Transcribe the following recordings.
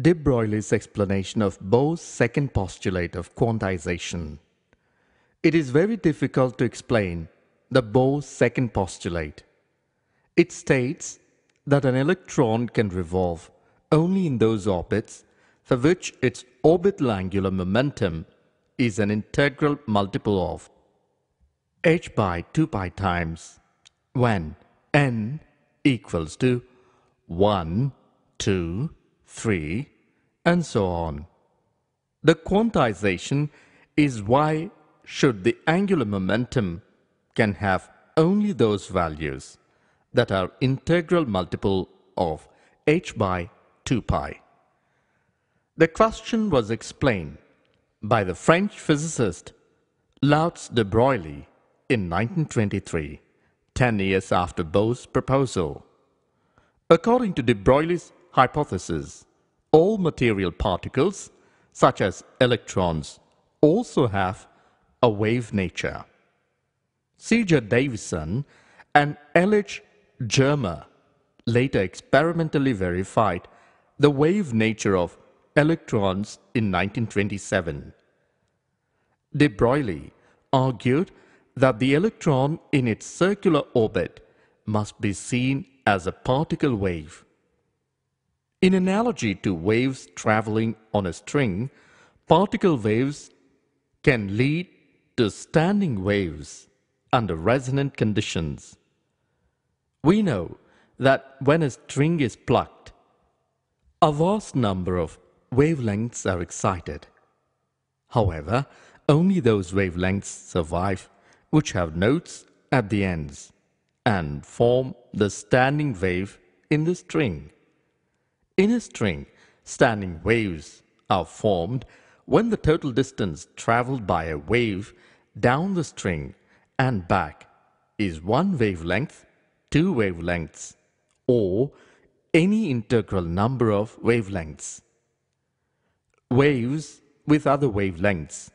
de Broglie's explanation of Bohr's second postulate of quantization. It is very difficult to explain the Bohr second postulate. It states that an electron can revolve only in those orbits for which its orbital angular momentum is an integral multiple of h by 2 pi times when n equals to 1, 2, 3, and so on. The quantization is why should the angular momentum can have only those values that are integral multiple of h by 2 pi. The question was explained by the French physicist Louis de Broglie in 1923, 10 years after Bohr's proposal. According to de Broglie's hypothesis, all material particles, such as electrons, also have a wave nature. C.J. Davisson and L.H. Germer later experimentally verified the wave nature of electrons in 1927. De Broglie argued that the electron in its circular orbit must be seen as a particle wave. In analogy to waves traveling on a string, particle waves can lead to standing waves under resonant conditions. We know that when a string is plucked, a vast number of wavelengths are excited. However, only those wavelengths survive which have nodes at the ends and form the standing wave in the string. In a string, standing waves are formed when the total distance traveled by a wave down the string and back is one wavelength, two wavelengths, or any integral number of wavelengths. Waves with other wavelengths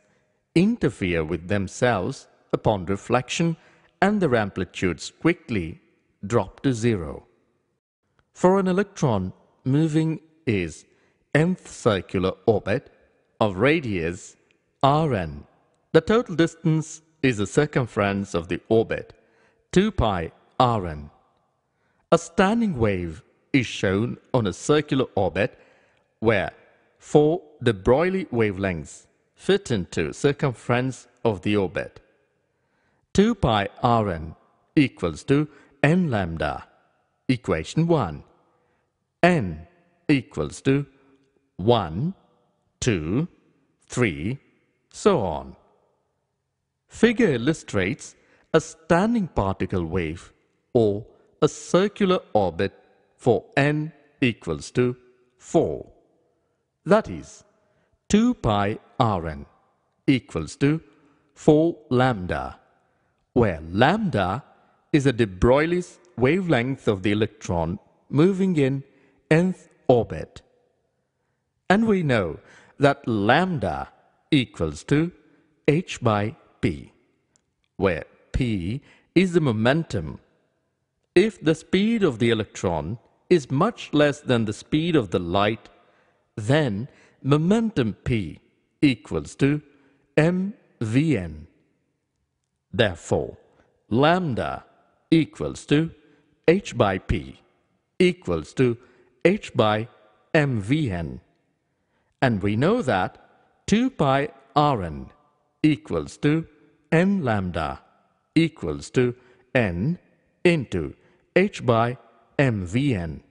interfere with themselves upon reflection, and their amplitudes quickly drop to zero. For an electron moving its nth circular orbit of radius Rn, the total distance is the circumference of the orbit, 2 pi Rn. A standing wave is shown on a circular orbit where 4 de Broglie wavelengths fit into circumference of the orbit. 2 pi Rn equals to n lambda, equation 1. n equals to 1, 2, 3, so on. Figure illustrates a standing particle wave or a circular orbit for n equals to 4. That is, 2 pi Rn equals to 4 lambda, where lambda is a de Broglie's wavelength of the electron moving in nth orbit. And we know that lambda equals to h by p, where p is the momentum. If the speed of the electron is much less than the speed of the light, then momentum p equals to mvn. Therefore, lambda equals to h by p equals to h by mvn. And we know that 2 pi Rn equals to n lambda equals to n into h by mvn.